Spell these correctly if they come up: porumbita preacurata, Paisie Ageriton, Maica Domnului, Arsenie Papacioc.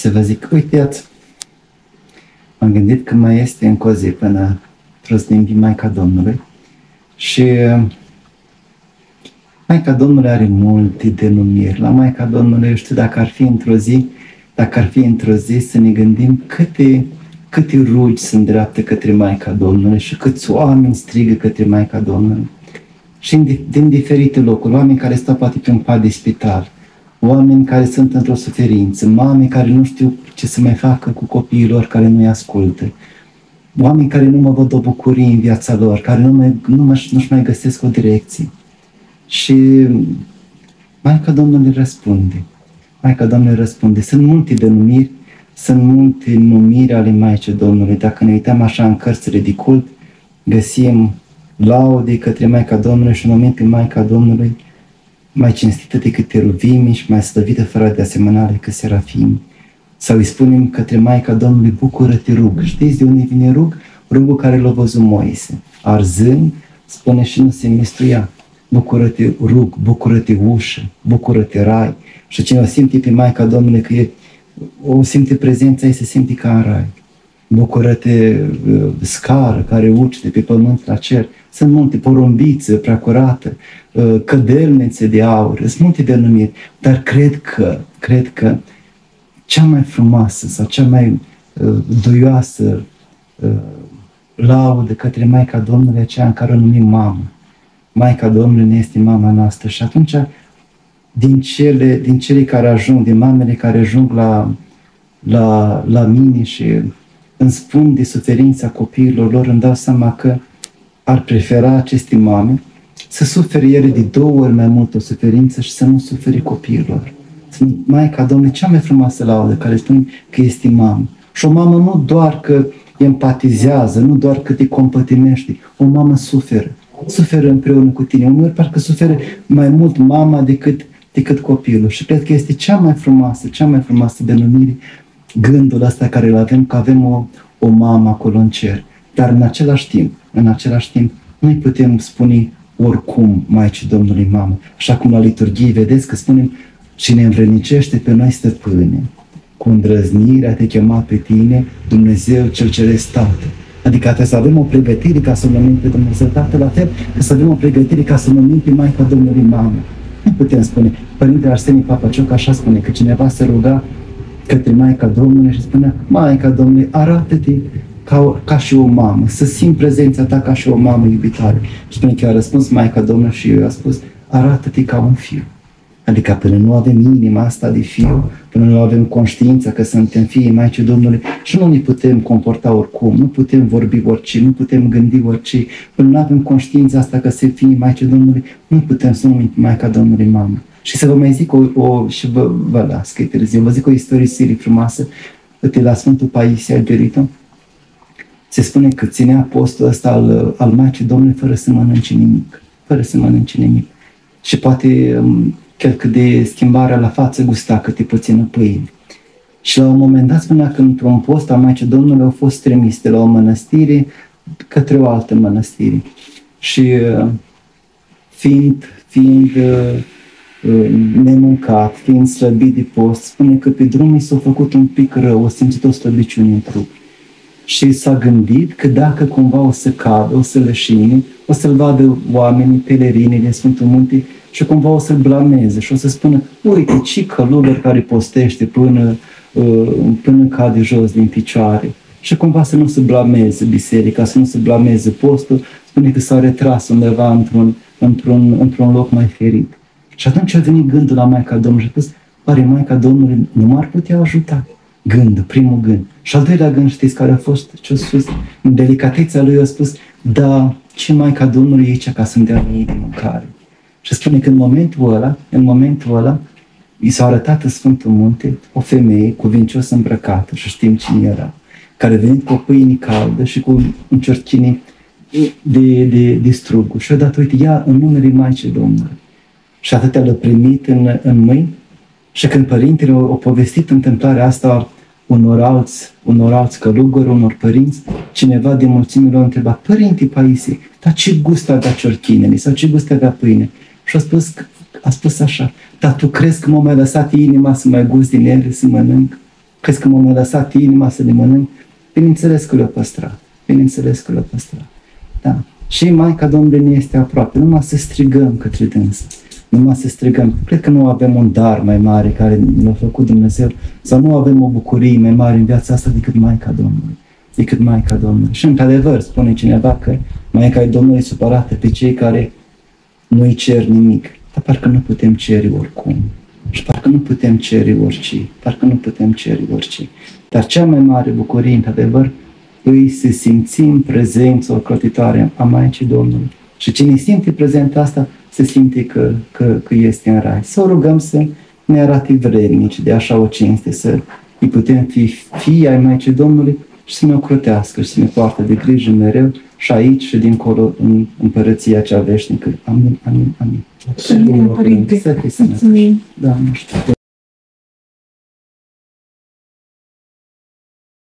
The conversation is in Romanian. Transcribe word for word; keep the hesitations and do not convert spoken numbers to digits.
să vă zic, uitați, m-am gândit că mai este încă o zi până trăsnimbim Maica Domnului și Maica Domnului are multe denumiri. La Maica Domnului, eu știu, dacă ar fi într-o zi, dacă ar fi într-o zi să ne gândim câte, câte rugi se îndreaptă către Maica Domnului și câți oameni strigă către Maica Domnului. Și din diferite locuri, oameni care stau poate pe un pat de spital, oameni care sunt într-o suferință, mame care nu știu ce să mai facă cu copiii lor care nu-i ascultă, oameni care nu mă văd o bucurie în viața lor, care nu mai, nu mă, nu-și mai găsesc o direcție. Și Maica Domnului răspunde. Maica Domnului răspunde. Sunt multe denumiri, sunt multe numiri ale Maicii Domnului. Dacă ne uităm așa în cărțile de cult, găsim laude către Maica Domnului și în moment când Maica Domnului mai cinstită decât teruvimii și mai slăvită fără de asemănare că serafimii. Sau îi spunem către Maica Domnului, bucură-te, rug. Știți de unde vine rug? Rugul care l-a văzut Moise. Arzând, spune și nu se mistuia. Bucură-te, rug, bucură-te, ușă, bucură-te, rai. Și cine o simte pe Maica Domnului că e, o simte prezența ei, se simte ca în rai. Bucură-te, scară care urci de pe pământ la cer. Sunt multe, porumbiță prea curată, cădelnițe de aur, sunt multe denumiri. Dar cred că, cred că cea mai frumoasă sau cea mai duioasă laudă către Maica Domnului, aceea în care o numim mamă. Maica Domnului ne este mama noastră și atunci din cele, din cele care ajung, din mamele care ajung la, la, la mine și îmi spun de suferința copiilor lor, îmi dau seama că ar prefera aceste mame să sufere ele de două ori mai mult o suferință și să nu sufere copiilor. Maica Domnului, cea mai frumoasă laudă care spune că este mamă. Și o mamă nu doar că empatizează, nu doar că te compătimește, o mamă suferă. Suferă împreună cu tine. Uneori parcă suferă mai mult mama decât, decât copilul. Și cred că este cea mai frumoasă, cea mai frumoasă denumire, gândul ăsta care îl avem, că avem o, o mamă acolo în cer. Dar în același timp, în același timp, noi putem spune oricum Maicii Domnului mamă. Așa cum la liturghie vedeți că spunem și ne învrednicește pe noi, Stăpâne, cu îndrăznirea te chema pe tine, Dumnezeu cel Ceresc Tată. Adică trebuie să avem o pregătire ca să numim pe Dumnezeu Tatăl, la fel că să avem o pregătire ca să numim pe Maica Domnului mamă. Nu putem spune, Părintele Arsenie Papacioc așa spune, că cineva se ruga către Maica Domnului și spunea, Maica Domnului, arată-te ca, ca și o mamă, să simt prezența ta ca și o mamă iubitoare. Și spune că a răspuns Maica Domnului și eu i-a spus, arată-te ca un fiu. Adică până nu avem inima asta de fiu, până nu avem conștiința că suntem fiii Maicii Domnului și nu ne putem comporta oricum, nu putem vorbi orice, nu putem gândi orice, până nu avem conștiința asta că suntem fiii Maicii Domnului, nu putem să numim Maica Domnului mamă. Și să vă mai zic o, o și vă, vă las că e târziu, vă zic o istorie frumoasă de la Sfântul Paisie Ageriton. Se spune că ținea postul ăsta al, al Maicii Domnului fără să mănânce nimic, fără să mănânce nimic. Și poate chiar că de schimbarea la față gusta câte puțină pâine. Și la un moment dat spunea că într-un post al Maicii Domnului au fost trimis de la o mănăstire către o altă mănăstire. Și fiind, fiind nemâncat, fiind slăbit de post, spune că pe drum i s-a făcut un pic rău, a simțit o slăbiciune în trup. Și s-a gândit că dacă cumva o să cadă, o să leșine, o să-l vadă oamenii, pelerinii din Sfântul Munte, și cumva o să-l blameze și o să spună, uite, ce călugăr care postește până, până cade jos din picioare. Și cumva să nu se blameze biserica, să nu se blameze postul, spune că s-a retras undeva într-un într-un într-un loc mai ferit. Și atunci a venit gândul la Maica Domnului și a spus, pare Maica Domnului nu m-ar putea ajuta. Gând, primul gând. Și al doilea gând, știți care a fost, ce a spus? În delicatețea lui a spus, da, ce Maica Domnului e aici ca să-mi dea mie de mâncare. Și spune că în momentul ăla, în momentul ăla, i s-a arătat în Sfântul Munte o femeie cuvincios îmbrăcată, și știm cine era, care a venit cu o pâine caldă și cu un ciorchine de, de, de struguri. Și a dat, uite, ia în numele Maicii Domnului. Și atâtea l-a primit în, în mâini. Și când părintele au povestit întâmplarea asta unor alți, unor alți călugări, unor părinți, cineva din mulțime l-a întrebat, Părinte Paisie, dar ce gust avea ciorchinele sau ce gust avea pâine? Și a spus, a spus așa, dar tu crezi că m-a mai lăsat inima să mai gust din ele, să mănânc? Crezi că m-a lăsat inima să le mănânc? Bineînțeles că le-a păstrat. Bineînțeles că le-a păstrat. Da. Și Maica Domnului ne este aproape. Numai să strigăm către dânsă. Numai să strigăm. Cred că nu avem un dar mai mare care l-a făcut Dumnezeu sau nu avem o bucurie mai mare în viața asta decât Maica Domnului. Decât Maica Domnului. Și într-adevăr spune cineva că Maica Domnului supărată pe cei care nu-i cer nimic. Dar parcă nu putem ceri oricum. Și parcă nu putem ceri orice. Parcă nu putem ceri orice. Dar cea mai mare bucurie, într-adevăr, îi să simțim prezența ocrotitoare a Maicii Domnului. Și cine simte prezența asta, se simte că, că, că este în rai. Să o rugăm să ne arate vrednici de așa o cinste, să îi putem fi fii ai Maicii Domnului și să ne ocrotească și să ne poartă de grijă mereu și aici și dincolo în împărăția cea veșnică. Amin, amin, amin. Să fii sănătoși. Da, nu știu.